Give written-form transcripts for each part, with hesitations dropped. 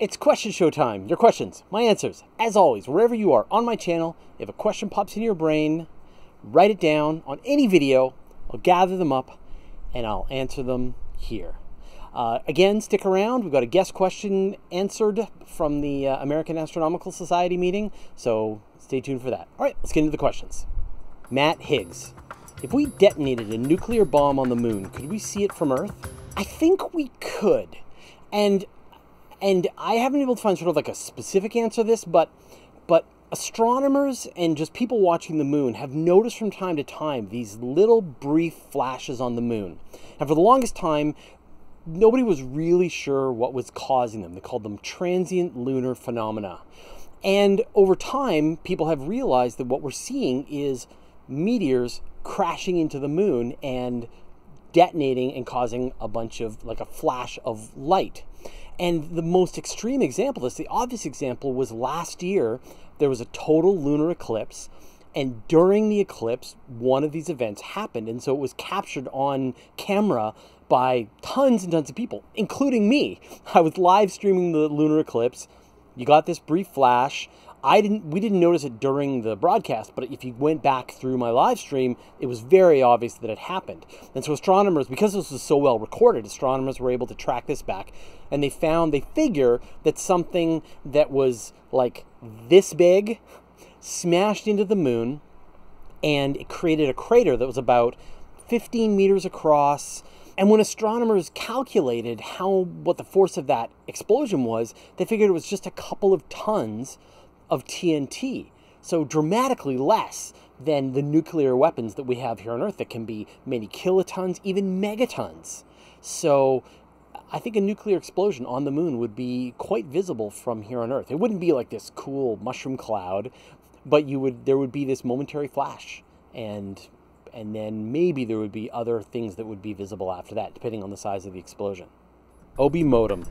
It's question show time. Your questions, my answers. As always, wherever you are on my channel, if a question pops into your brain, write it down on any video. I'll gather them up and I'll answer them here. Again, stick around. We've got a guest question answered from the American Astronomical Society meeting, so stay tuned for that. All right, let's get into the questions. Matt Higgs. If we detonated a nuclear bomb on the moon, could we see it from Earth? I think we could. And I haven't been able to find sort of like a specific answer to this, but astronomers and just people watching the moon have noticed from time to time these little brief flashes on the moon. And for the longest time, nobody was really sure what was causing them. They called them transient lunar phenomena. And over time, people have realized that what we're seeing is meteors crashing into the moon and detonating and causing a bunch of, like a flash of light. And the most extreme example of this, the obvious example, was last year. There was a total lunar eclipse, and during the eclipse, one of these events happened, and so it was captured on camera by tons and tons of people, including me. I was live streaming the lunar eclipse. You got this brief flash. We didn't notice it during the broadcast, but if you went back through my live stream, it was very obvious that it happened. And so astronomers, because this was so well recorded, astronomers were able to track this back, and they figure that something that was like this big smashed into the moon, and it created a crater that was about 15 meters across. And when astronomers calculated what the force of that explosion was, they figured it was just a couple of tons of TNT, so dramatically less than the nuclear weapons that we have here on Earth that can be many kilotons, even megatons. So I think a nuclear explosion on the moon would be quite visible from here on Earth. It wouldn't be like this cool mushroom cloud, but there would be this momentary flash, and then maybe there would be other things that would be visible after that, depending on the size of the explosion. Obi-Modem.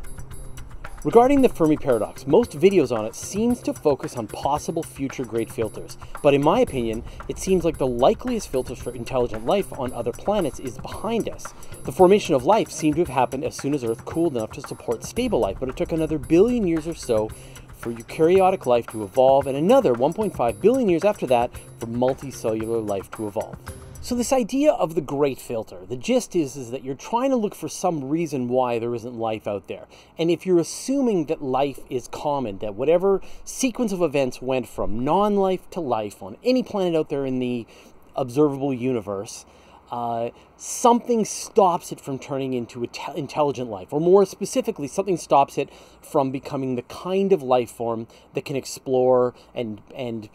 Regarding the Fermi paradox, most videos on it seems to focus on possible future great filters, but in my opinion, it seems like the likeliest filters for intelligent life on other planets is behind us. The formation of life seemed to have happened as soon as Earth cooled enough to support stable life, but it took another billion years or so for eukaryotic life to evolve, and another 1.5 billion years after that for multicellular life to evolve. So this idea of the great filter, the gist is that you're trying to look for some reason why there isn't life out there. And if you're assuming that life is common, that whatever sequence of events went from non-life to life on any planet out there in the observable universe, something stops it from turning into intelligent life, or more specifically, something stops it from becoming the kind of life form that can explore and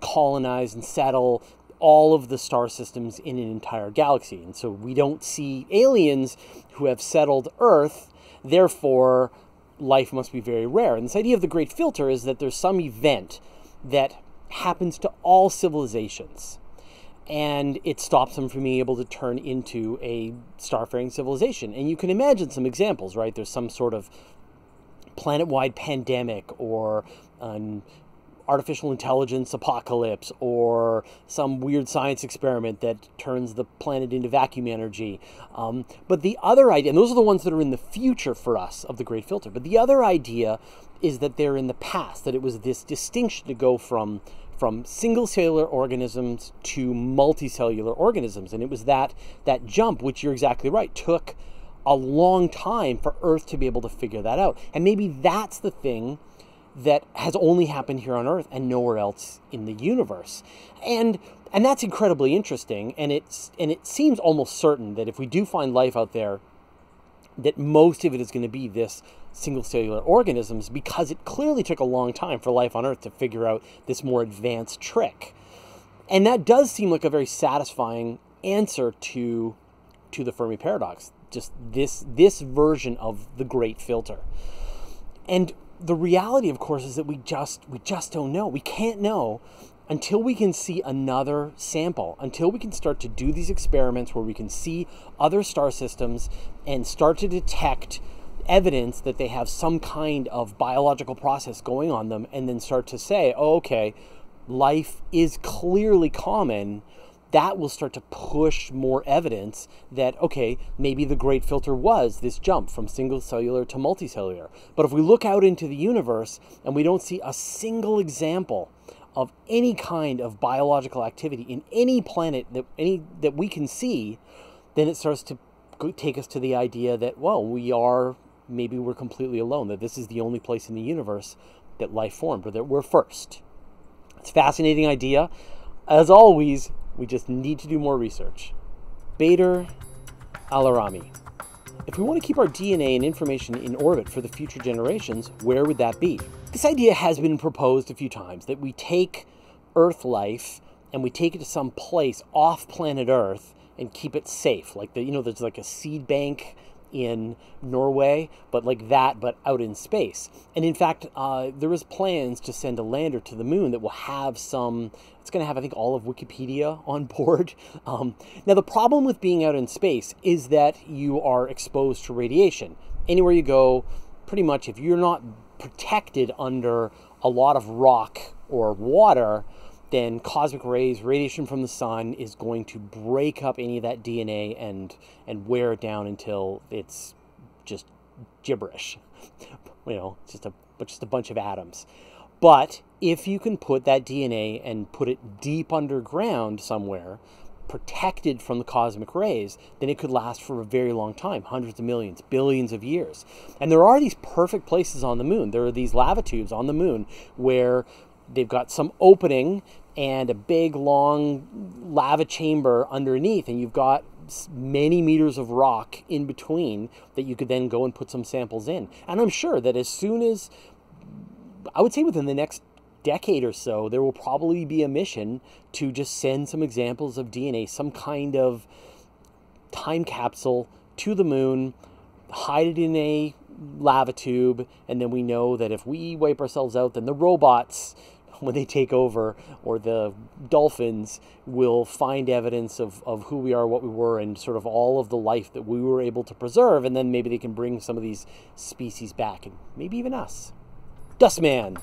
colonize and settle all of the star systems in an entire galaxy. And so we don't see aliens who have settled Earth, therefore life must be very rare. And this idea of the great filter is that there's some event that happens to all civilizations, and it stops them from being able to turn into a starfaring civilization. And you can imagine some examples, right? There's some sort of planet-wide pandemic, or an artificial intelligence apocalypse, or some weird science experiment that turns the planet into vacuum energy. But the other idea, and those are the ones that are in the future for us of the great filter, but the other idea is that they're in the past, that it was this distinction to go from single cellular organisms to multicellular organisms. And it was that jump, which you're exactly right, took a long time for Earth to be able to figure that out. And maybe that's the thing that has only happened here on Earth and nowhere else in the universe. And that's incredibly interesting, and it seems almost certain that if we do find life out there, that most of it is going to be this single cellular organisms, because it clearly took a long time for life on Earth to figure out this more advanced trick. And that does seem like a very satisfying answer to the Fermi paradox, just this version of the great filter. And the reality, of course, is that we just don't know. We can't know until we can see another sample, until we can start to do these experiments where we can see other star systems and start to detect evidence that they have some kind of biological process going on them, and then start to say, oh, okay, life is clearly common that will start to push more evidence that, okay, maybe the Great Filter was this jump from single cellular to multicellular. But if we look out into the universe and we don't see a single example of any kind of biological activity in any planet that that we can see, then it starts to take us to the idea that, well, maybe we're completely alone, that this is the only place in the universe that life formed, or that we're first. It's a fascinating idea. As always, we just need to do more research. Bader Alarami. If we want to keep our DNA and information in orbit for the future generations, where would that be? This idea has been proposed a few times, that we take Earth life and we take it to some place off planet Earth and keep it safe. Like, there's like a seed bank in Norway, but like that, but out in space. And in fact, there is plans to send a lander to the moon that will have some, it's going to have, I think, all of Wikipedia on board. Now, the problem with being out in space is that you are exposed to radiation. Anywhere you go, pretty much, if you're not protected under a lot of rock or water, then cosmic rays, radiation from the sun, is going to break up any of that DNA and wear it down until it's just gibberish. Just a bunch of atoms. But if you can put that DNA and put it deep underground somewhere, protected from the cosmic rays, then it could last for a very long time, hundreds of millions, billions of years. And there are these perfect places on the moon. There are these lava tubes on the moon where they've got some opening and a big, long lava chamber underneath, and you've got many meters of rock in between that you could then go and put some samples in. And I'm sure that as soon as, I would say within the next decade or so, there will probably be a mission to just send some examples of DNA, some kind of time capsule, to the moon, hide it in a lava tube, and then we know that if we wipe ourselves out, then the robots, when they take over, or the dolphins, will find evidence of who we are, what we were, and sort of all of the life that we were able to preserve, and then maybe they can bring some of these species back, and maybe even us. Dustman.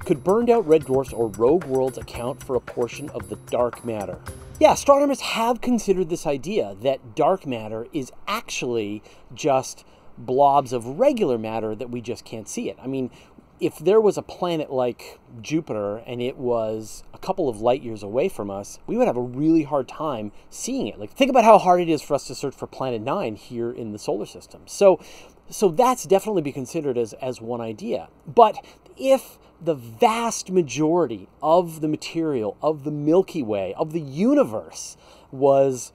Could burned out red dwarfs or rogue worlds account for a portion of the dark matter? Yeah, astronomers have considered this idea that dark matter is actually just blobs of regular matter that we just can't see it. I mean, if there was a planet like Jupiter and it was a couple of light years away from us, we would have a really hard time seeing it. Like, think about how hard it is for us to search for Planet 9 here in the solar system. So that's definitely be considered as one idea. But if the vast majority of the material of the Milky Way, of the universe, was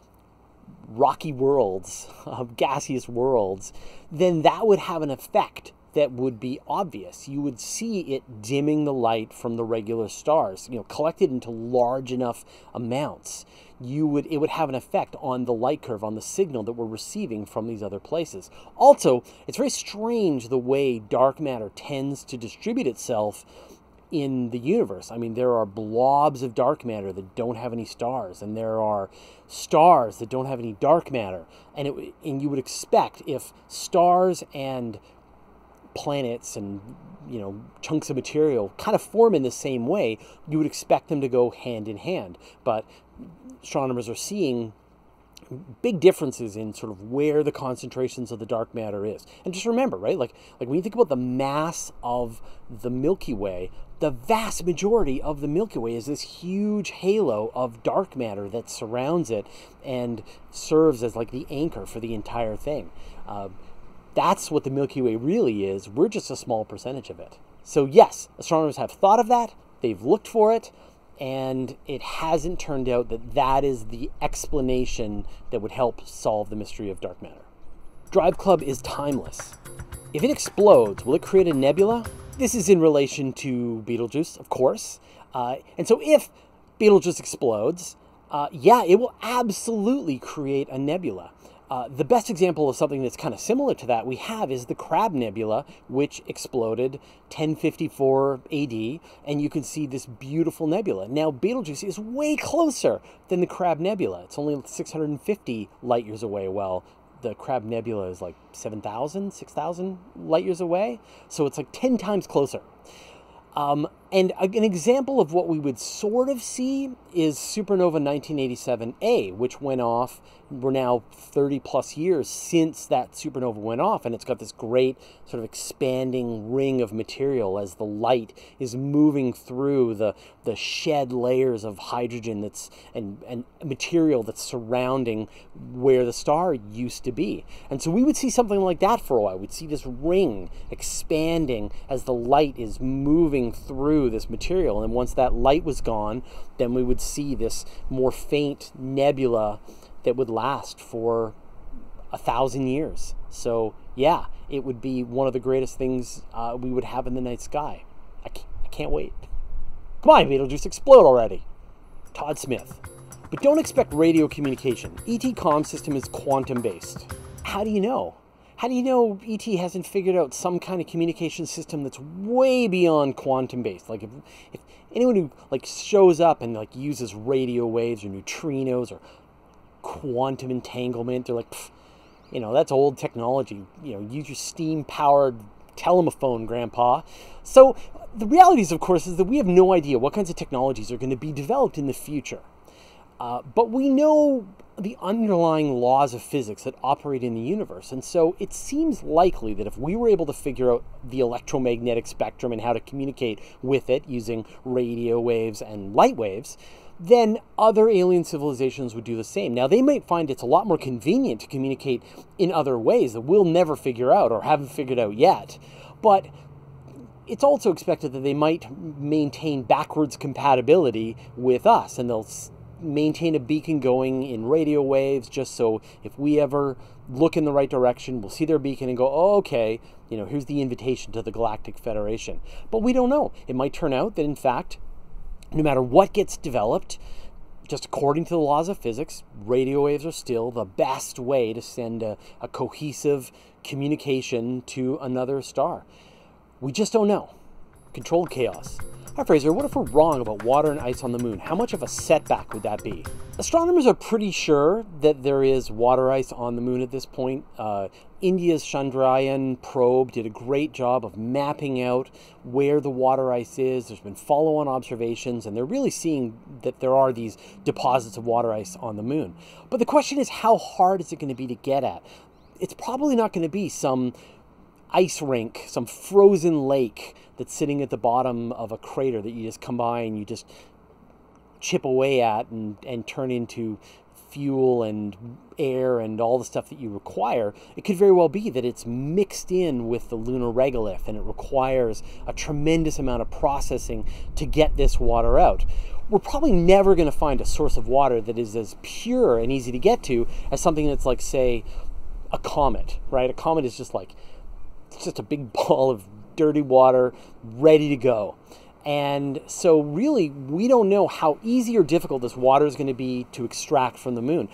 rocky worlds, gaseous worlds, then that would have an effect that would be obvious. You would see it dimming the light from the regular stars, collected into large enough amounts. It would have an effect on the light curve, on the signal that we're receiving from these other places. Also, it's very strange the way dark matter tends to distribute itself in the universe. I mean, there are blobs of dark matter that don't have any stars, and there are stars that don't have any dark matter. And you would expect, if stars and planets and chunks of material kind of form in the same way, you would expect them to go hand in hand. But astronomers are seeing big differences in sort of where the concentrations of the dark matter is. And just remember, right, like when you think about the mass of the Milky Way, the vast majority of the Milky Way is this huge halo of dark matter that surrounds it and serves as like the anchor for the entire thing. That's what the Milky Way really is. We're just a small percentage of it. So yes, astronomers have thought of that, they've looked for it, and it hasn't turned out that that is the explanation that would help solve the mystery of dark matter. DriveClub is timeless. If it explodes, will it create a nebula? This is in relation to Betelgeuse, of course. And so if Betelgeuse explodes, yeah, it will absolutely create a nebula. The best example of something that's kind of similar to that we have is the Crab Nebula, which exploded 1054 AD, and you can see this beautiful nebula. Now, Betelgeuse is way closer than the Crab Nebula. It's only 650 light years away. Well, the Crab Nebula is like 7,000, 6,000 light years away, so it's like 10 times closer. And an example of what we would sort of see is supernova 1987A, which went off. We're now 30 plus years since that supernova went off, and it's got this great sort of expanding ring of material as the light is moving through the shed layers of hydrogen that's and material that's surrounding where the star used to be. And so we would see something like that for a while. We'd see this ring expanding as the light is moving through this material, and once that light was gone, then we would see this more faint nebula that would last for 1,000 years. So yeah, it would be one of the greatest things we would have in the night sky. I can't wait. Come on, Betelgeuse, explode already. Todd Smith. But don't expect radio communication. ET comm system is quantum based. How do you know? How do you know ET hasn't figured out some kind of communication system that's way beyond quantum-based? Like, if anyone who like shows up and like uses radio waves or neutrinos or quantum entanglement, they're like, you know, that's old technology. You know, use your steam-powered telephone, Grandpa. So the reality is, of course, is that we have no idea what kinds of technologies are going to be developed in the future. But we know the underlying laws of physics that operate in the universe, and so it seems likely that if we were able to figure out the electromagnetic spectrum and how to communicate with it using radio waves and light waves, then other alien civilizations would do the same. Now, they might find it's a lot more convenient to communicate in other ways that we'll never figure out or haven't figured out yet, but it's also expected that they might maintain backwards compatibility with us, and they'll maintain a beacon going in radio waves just so if we ever look in the right direction, we'll see their beacon and go, oh, okay, you know, here's the invitation to the Galactic Federation. But we don't know. It might turn out that, in fact, no matter what gets developed, just according to the laws of physics, radio waves are still the best way to send a cohesive communication to another star. We just don't know. Controlled chaos. Hi Fraser, what if we're wrong about water and ice on the moon? How much of a setback would that be? Astronomers are pretty sure that there is water ice on the moon at this point. India's Chandrayaan probe did a great job of mapping out where the water ice is. There's been follow-on observations, and they're really seeing that there are these deposits of water ice on the moon. But the question is, how hard is it going to be to get at? It's probably not going to be some ice rink, some frozen lake that's sitting at the bottom of a crater that you just come by and you just chip away at and turn into fuel and air and all the stuff that you require. It could very well be that it's mixed in with the lunar regolith, and it requires a tremendous amount of processing to get this water out. We're probably never going to find a source of water that is as pure and easy to get to as something that's like, say, a comet, right? A comet is just like, it's just a big ball of dirty water ready to go. And so really, we don't know how easy or difficult this water is going to be to extract from the moon.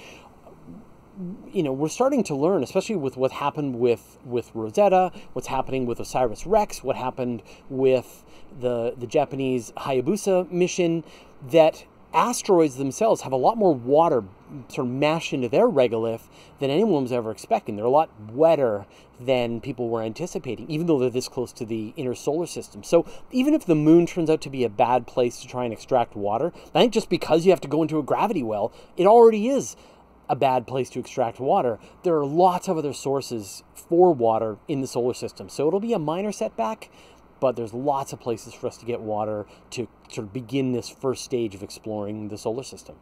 You know, we're starting to learn, especially with what happened with Rosetta, what's happening with OSIRIS-REx, what happened with the Japanese Hayabusa mission, that asteroids themselves have a lot more water sort of mashed into their regolith than anyone was ever expecting. They're a lot wetter than people were anticipating, even though they're this close to the inner solar system. So even if the moon turns out to be a bad place to try and extract water, I think just because you have to go into a gravity well, it already is a bad place to extract water. There are lots of other sources for water in the solar system. So it'll be a minor setback, but there's lots of places for us to get water to sort of begin this first stage of exploring the solar system.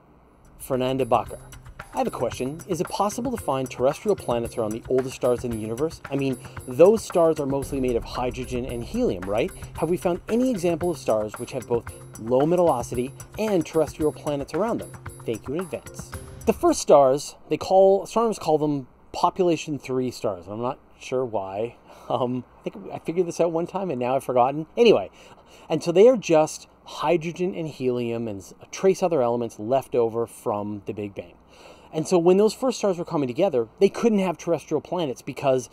Fernanda Bacar. I have a question. Is it possible to find terrestrial planets around the oldest stars in the universe? I mean, those stars are mostly made of hydrogen and helium, right? Have we found any example of stars which have both low metallicity and terrestrial planets around them? Thank you in advance. The first stars, astronomers call them population 3 stars. I'm not sure why. I think I figured this out one time and now I've forgotten. Anyway, and so they are just hydrogen and helium and trace other elements left over from the Big Bang. And so when those first stars were coming together, they couldn't have terrestrial planets because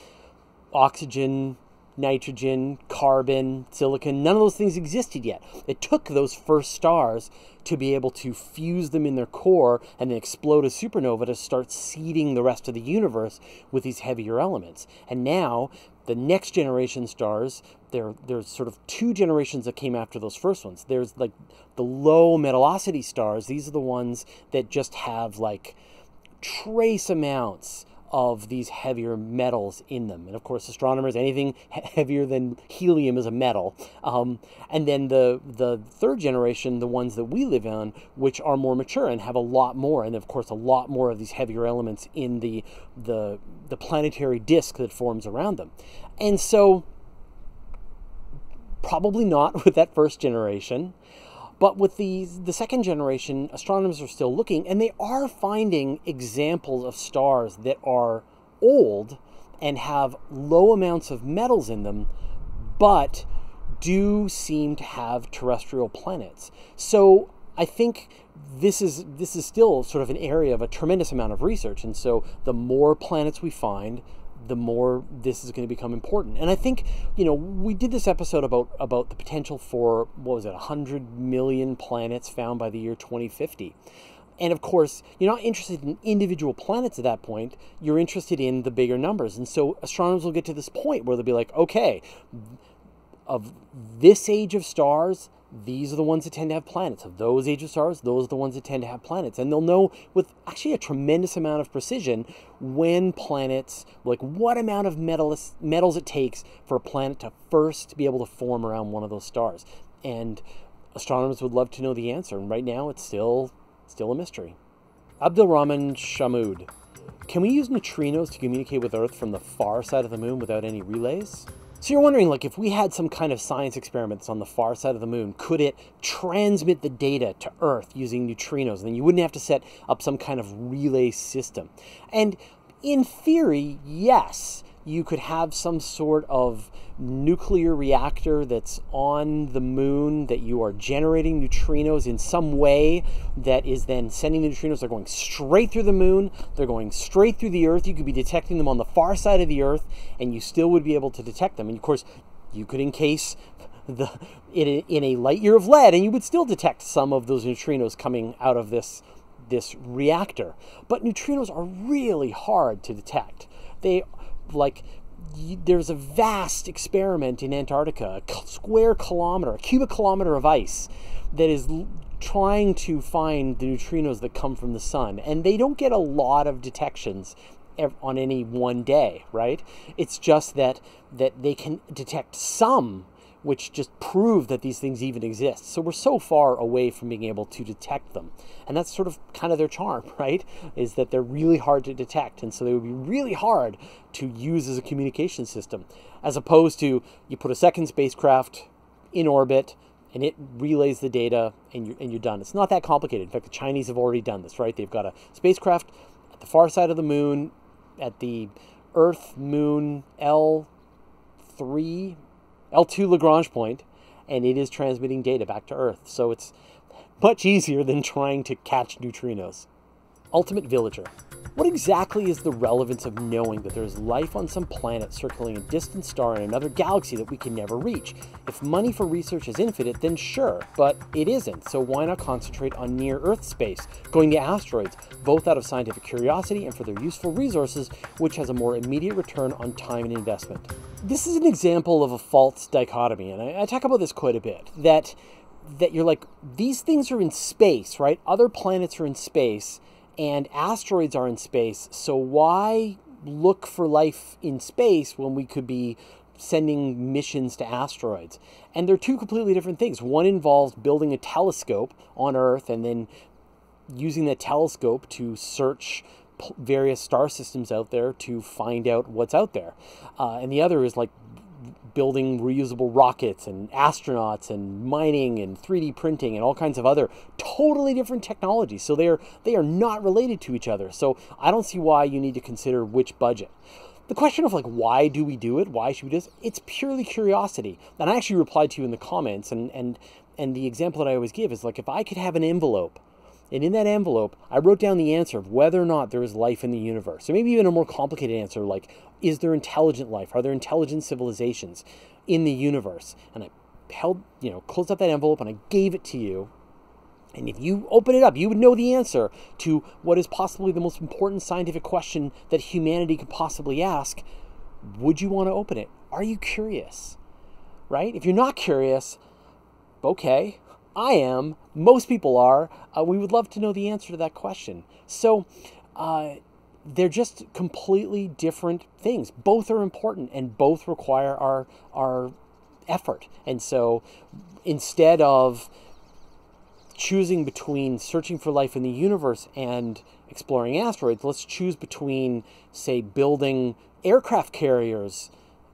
oxygen, nitrogen, carbon, silicon, none of those things existed yet. It took those first stars to be able to fuse them in their core and then explode a supernova to start seeding the rest of the universe with these heavier elements. And now the next generation stars there's sort of two generations that came after those first ones. There's like the low metallicity stars. These are the ones that just have like trace amounts of these heavier metals in them. And of course, astronomers, anything heavier than helium is a metal. And then the third generation, the ones that we live on, which are more mature and have a lot more, and of course a lot more of these heavier elements in the planetary disk that forms around them. And so probably not with that first generation. But with the second generation, astronomers are still looking, and they are finding examples of stars that are old and have low amounts of metals in them, but do seem to have terrestrial planets. So I think this is still sort of an area of a tremendous amount of research, and so the more planets we find, the more this is going to become important. And I think, you know, we did this episode about the potential for, what was it, 100 million planets found by the year 2050. And of course, you're not interested in individual planets at that point. You're interested in the bigger numbers. And so astronomers will get to this point where they'll be like, okay, of this age of stars, these are the ones that tend to have planets. Of those age of stars, those are the ones that tend to have planets. And they'll know with actually a tremendous amount of precision when planets, like what amount of metals it takes for a planet to first be able to form around one of those stars. And astronomers would love to know the answer. And right now, it's still a mystery. Abdulrahman Shamoud. Can we use neutrinos to communicate with Earth from the far side of the moon without any relays? So you're wondering, like, if we had some kind of science experiment that's on the far side of the moon, could it transmit the data to Earth using neutrinos? And then you wouldn't have to set up some kind of relay system. And in theory, yes, you could have some sort of nuclear reactor that's on the moon that you are generating neutrinos in some way that is then sending the neutrinos. They're going straight through the moon. They're going straight through the Earth. You could be detecting them on the far side of the Earth, and you still would be able to detect them. And of course, you could encase in a light year of lead, and you would still detect some of those neutrinos coming out of this reactor. But neutrinos are really hard to detect. They like there's a vast experiment in Antarctica, a square kilometer, a cubic kilometer of ice that is trying to find the neutrinos that come from the sun. And they don't get a lot of detections on any one day, right? It's just that they can detect some, which just prove that these things even exist. So we're so far away from being able to detect them. And that's sort of kind of their charm, right? Is that they're really hard to detect. And so they would be really hard to use as a communication system, as opposed to you put a second spacecraft in orbit and it relays the data and you're done. It's not that complicated. In fact, the Chinese have already done this, right? They've got a spacecraft at the far side of the moon, at the Earth, Moon, L2 Lagrange point, and it is transmitting data back to Earth. So it's much easier than trying to catch neutrinos. Ultimate Villager. What exactly is the relevance of knowing that there's life on some planet circling a distant star in another galaxy that we can never reach? If money for research is infinite, then sure, but it isn't. So why not concentrate on near-Earth space, going to asteroids, both out of scientific curiosity and for their useful resources, which has a more immediate return on time and investment? This is an example of a false dichotomy, and I talk about this quite a bit, that you're like, these things are in space, right? Other planets are in space, and asteroids are in space, so why look for life in space when we could be sending missions to asteroids? And they're two completely different things. One involves building a telescope on Earth and then using that telescope to search various star systems out there to find out what's out there. And the other is like building reusable rockets and astronauts and mining and 3D printing and all kinds of other totally different technologies. So they are not related to each other. So I don't see why you need to consider which budget. The question of like, why do we do it? Why should we do this? It's purely curiosity. And I actually replied to you in the comments, and the example that I always give is like, if I could have an envelope, and in that envelope, I wrote down the answer of whether or not there is life in the universe. So maybe even a more complicated answer, like, is there intelligent life? Are there intelligent civilizations in the universe? And I closed up that envelope and I gave it to you. And if you open it up, you would know the answer to what is possibly the most important scientific question that humanity could possibly ask. Would you want to open it? Are you curious? right? If you're not curious, okay, I am. Most people are. We would love to know the answer to that question. So they're just completely different things. Both are important and both require our effort. And so instead of choosing between searching for life in the universe and exploring asteroids, let's choose between, say, building aircraft carriers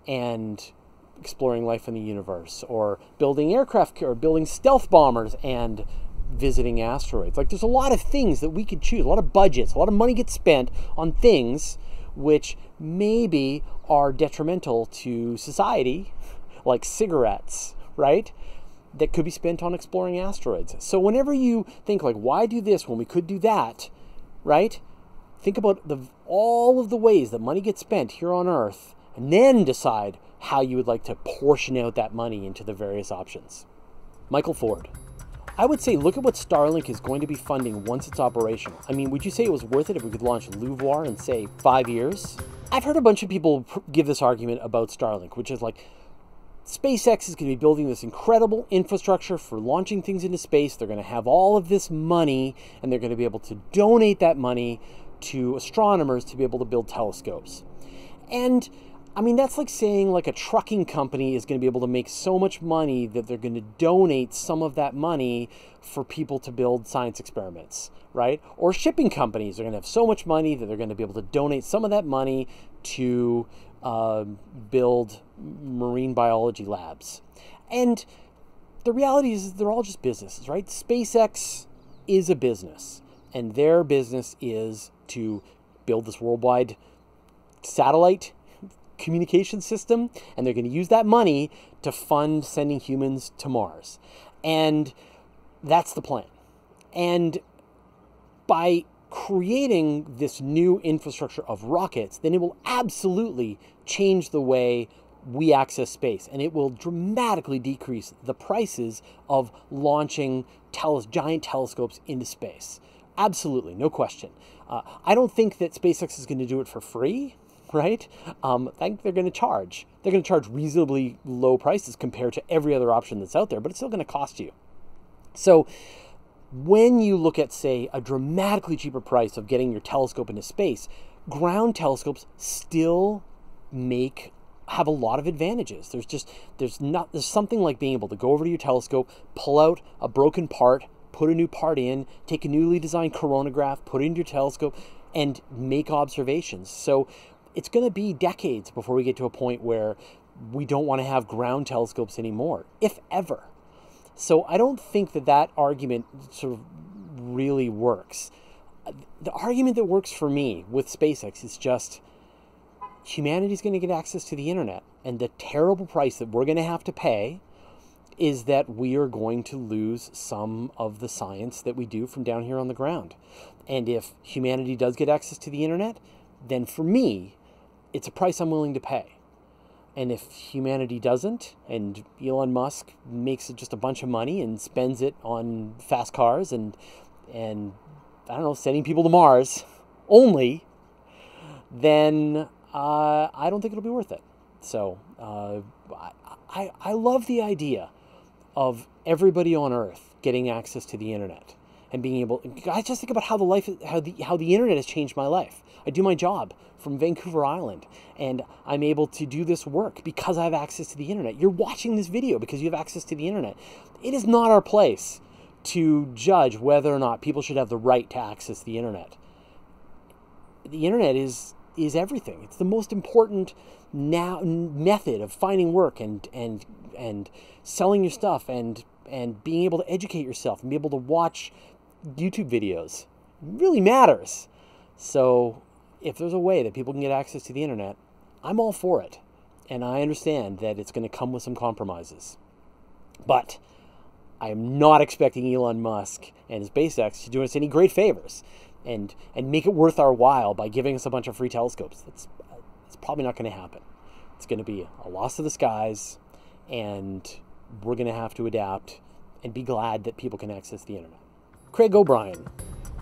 and exploring life in the universe, or building aircraft or building stealth bombers and visiting asteroids. Like, there's a lot of things that we could choose, a lot of budgets, a lot of money gets spent on things which maybe are detrimental to society, like cigarettes, right? That could be spent on exploring asteroids. So whenever you think, like, why do this when we could do that, right? Think about all of the ways that money gets spent here on Earth, and then decide how you would like to portion out that money into the various options. Michael Ford. I would say look at what Starlink is going to be funding once it's operational. I mean, would you say it was worth it if we could launch LUVOIR in, say, 5 years? I've heard a bunch of people give this argument about Starlink, which is like, SpaceX is going to be building this incredible infrastructure for launching things into space. They're going to have all of this money, and they're going to be able to donate that money to astronomers to be able to build telescopes. And I mean, that's like saying like a trucking company is going to be able to make so much money that they're going to donate some of that money for people to build science experiments, right? Or shipping companies are going to have so much money that they're going to be able to donate some of that money to build marine biology labs. And the reality is they're all just businesses, right? SpaceX is a business, and their business is to build this worldwide satellite communication system, and they're going to use that money to fund sending humans to Mars. And that's the plan. And by creating this new infrastructure of rockets, then it will absolutely change the way we access space, and it will dramatically decrease the prices of launching giant telescopes into space. Absolutely, no question. I don't think that SpaceX is going to do it for free, right? I think they're going to charge. They're going to charge reasonably low prices compared to every other option that's out there, but it's still going to cost you. So when you look at, say, a dramatically cheaper price of getting your telescope into space, ground telescopes still have a lot of advantages. There's something like being able to go over to your telescope, pull out a broken part, put a new part in, take a newly designed coronagraph, put it into your telescope, and make observations. So it's going to be decades before we get to a point where we don't want to have ground telescopes anymore, if ever. So I don't think that that argument sort of really works. The argument that works for me with SpaceX is just humanity's going to get access to the internet, and the terrible price that we're going to have to pay is that we are going to lose some of the science that we do from down here on the ground. And if humanity does get access to the internet, then for me, it's a price I'm willing to pay. And if humanity doesn't, and Elon Musk makes just a bunch of money and spends it on fast cars and I don't know, sending people to Mars only, then I don't think it'll be worth it. So I love the idea of everybody on Earth getting access to the internet and being able. I just think about how the internet has changed my life. I do my job from Vancouver Island, and I'm able to do this work because I have access to the internet. You're watching this video because you have access to the internet. It is not our place to judge whether or not people should have the right to access the internet. The internet is everything. It's the most important now method of finding work and selling your stuff and being able to educate yourself and be able to watch YouTube videos. It really matters. So if there's a way that people can get access to the internet, I'm all for it. And I understand that it's going to come with some compromises. But I'm not expecting Elon Musk and his SpaceX to do us any great favors and make it worth our while by giving us a bunch of free telescopes. That's probably not going to happen. It's going to be a loss of the skies, and we're going to have to adapt and be glad that people can access the internet. Craig O'Brien.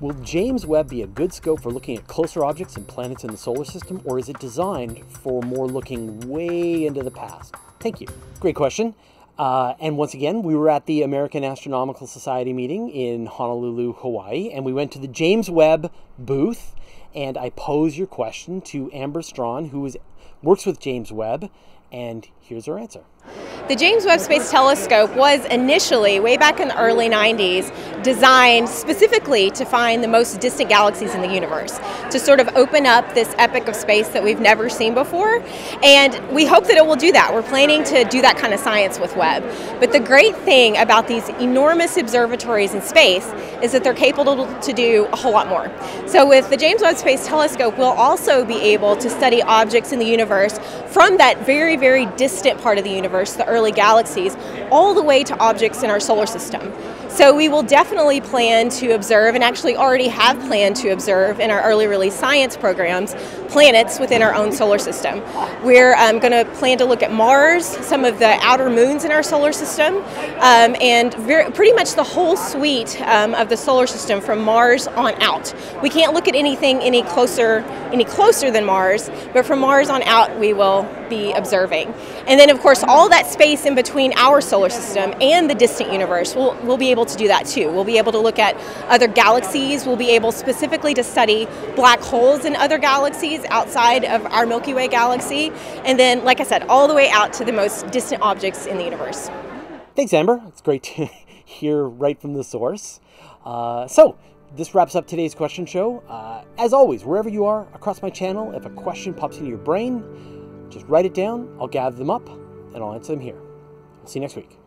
Will James Webb be a good scope for looking at closer objects and planets in the solar system, or is it designed for more looking way into the past? Thank you. Great question. And once again, we were at the American Astronomical Society meeting in Honolulu, Hawaii, and we went to the James Webb booth, and I posed your question to Amber Straughn, who works with James Webb, and here's her answer. The James Webb Space Telescope was initially, way back in the early 90s, designed specifically to find the most distant galaxies in the universe, to sort of open up this epic of space that we've never seen before. And we hope that it will do that. We're planning to do that kind of science with Webb. But the great thing about these enormous observatories in space is that they're capable to do a whole lot more. So with the James Webb Space Telescope, we'll also be able to study objects in the universe from that very, very distant part of the universe, the early galaxies, all the way to objects in our solar system. So we will definitely plan to observe, and actually already have planned to observe in our early release science programs, planets within our own solar system. We're going to plan to look at Mars, some of the outer moons in our solar system, and pretty much the whole suite of the solar system from Mars on out. We can't look at anything any closer than Mars, but from Mars on out we will be observing. And then of course all that space in between our solar system and the distant universe, we'll be able to do that too. We'll be able to look at other galaxies. We'll be able specifically to study black holes in other galaxies outside of our Milky Way galaxy. And then, like I said, all the way out to the most distant objects in the universe. Thanks, Amber. It's great to hear right from the source. So this wraps up today's question show. As always, wherever you are across my channel, if a question pops into your brain, just write it down. I'll gather them up and I'll answer them here. I'll see you next week.